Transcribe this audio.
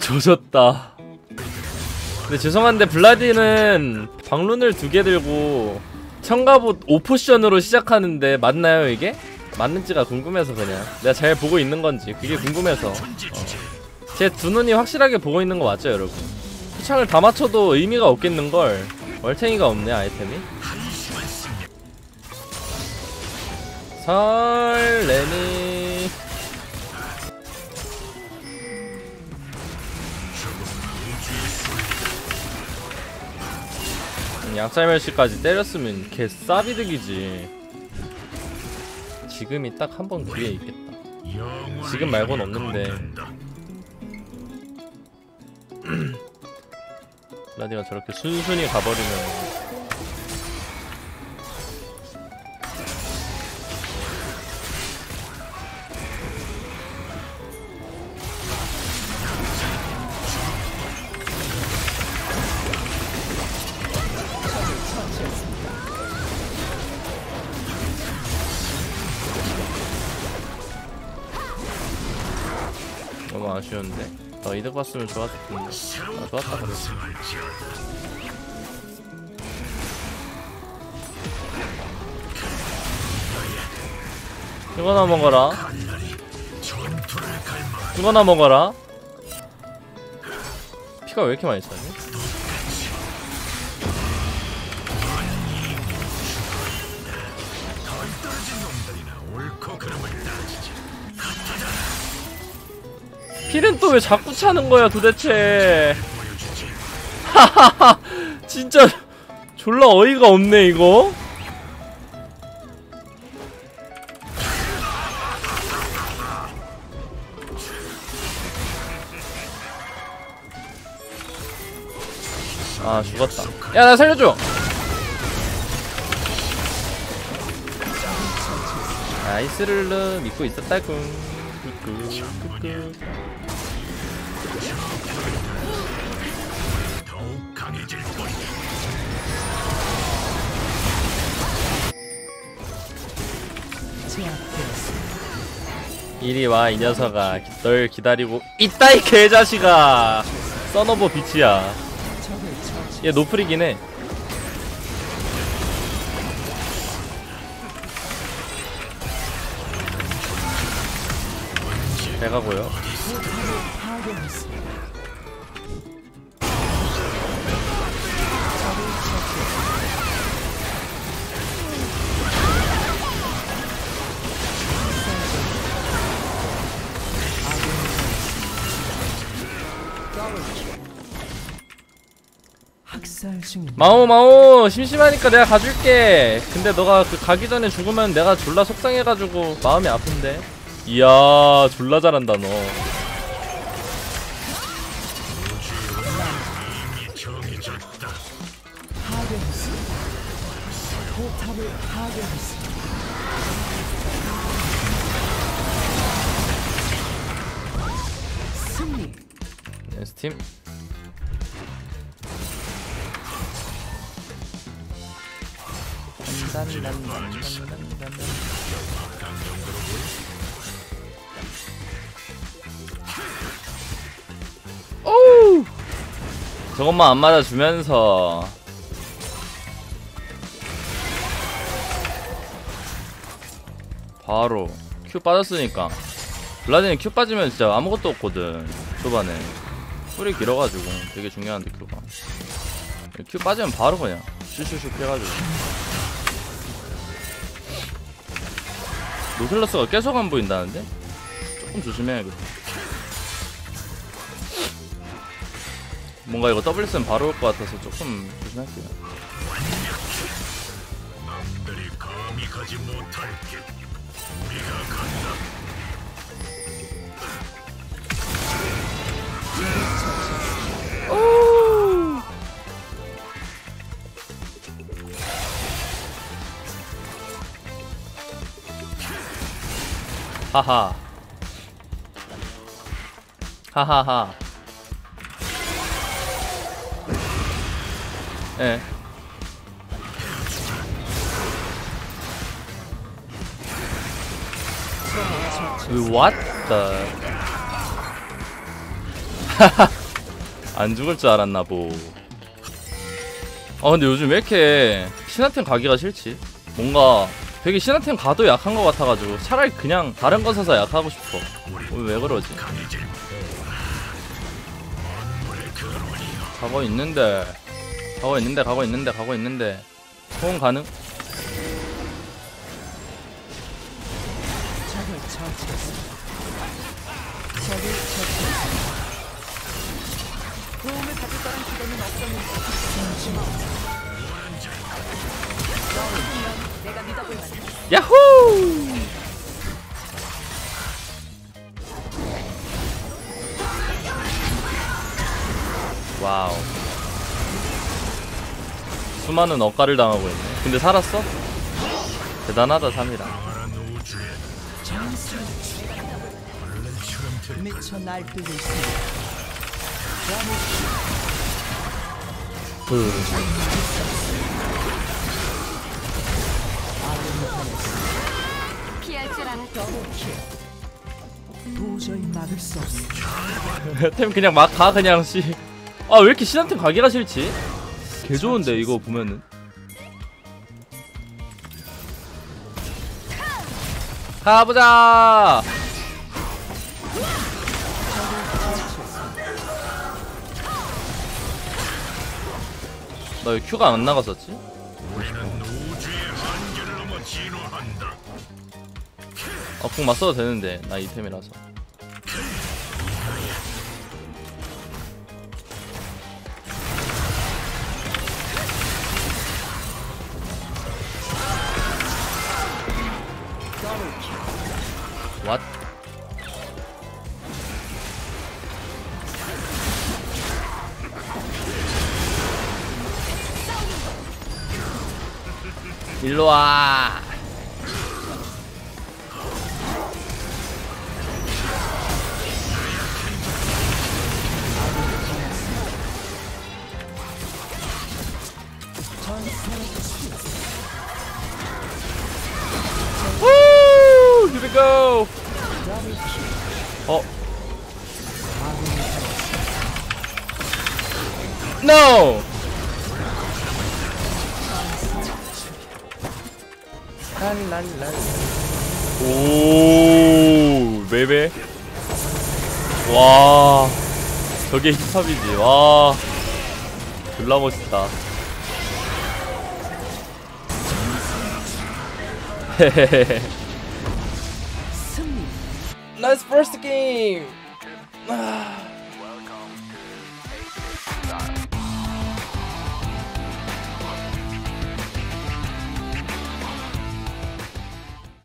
조졌다. 근데 죄송한데 블라디는 방룬을 2개 들고 청가봇 5포션으로 시작하는데 맞나요 이게? 맞는지가 궁금해서 그냥 내가 잘 보고 있는 건지 그게 궁금해서 제 두 눈이 확실하게 보고 있는 거 맞죠 여러분? 초창을 다 맞춰도 의미가 없겠는걸. 월탱이가 없네 아이템이. 설레니 약살멸시까지 때렸으면 개 싸비득이지. 지금이 딱 한 번 기회 있겠다. 지금 말고는 없는데 라디가 저렇게 순순히 가버리면 너무 아쉬운데. 더 이득 봤으면 좋았을 텐데. 아, 좋았다 그랬어. 이거나 먹어라. 이거나 먹어라. 피가 왜 이렇게 많이 차지? 피는 또 왜 자꾸 차는 거야 도대체. 하하하. 진짜 졸라 어이가 없네 이거. 아 죽었다. 야 나 살려줘. 나이스를르 믿고 있었다구. 더욱 강해질 거리네. 이리 와 이 녀석아. 널 기다리고 있다 이 개자식아. 써너버 비치야. 얘 노프리긴 해. 배가고요. 마오 심심하니까 내가 가줄게. 근데 너가 그 가기 전에 죽으면 내가 졸라 속상해가지고 마음이 아픈데. 이야 졸라 잘한다 너. S팀 오우! 저것만 안 맞아주면서 바로 Q 빠졌으니까. 블라디는 Q 빠지면 진짜 아무것도 없거든. 초반에 뿌리 길어가지고 되게 중요한데 Q가 Q 빠지면 바로 그냥 슈슈슈 해가지고. 노슬러스가 계속 안 보인다는데? 조금 조심해야겠다. 뭔가 이거 더블 쓰면 바로 올 것 같아서 조금 조심할게요. 오! 하하. 하하하. 예. What the? 안 죽을 줄 알았나 보. 아 근데 요즘 왜 이렇게 신한템 가기가 싫지? 뭔가 되게 신한템 가도 약한 것 같아가지고 차라리 그냥 다른 거 사서 약하고 싶어. 왜 그러지? 가고 있는데 소음 가능? 야호! 와우. 수많은 억가를 당하고 있네. 근데 살았어? 대단하다, 삼이라. 도저히 막을 수 없어. 템 그냥 막 가 그냥 씨. 아 왜 이렇게 신한템 가기가 싫지? 개 좋은데 이거 보면은. 가보자. 나 왜 큐가 안 나갔었지? 아 궁 맞서도 되는데 나 이템이라서. What? 일로와. Woo! Here we go. 어? No! 오, 베베. 와, 저게 힙합이지. 와, 졸라 멋있다. 헤헤헤. Nice first game.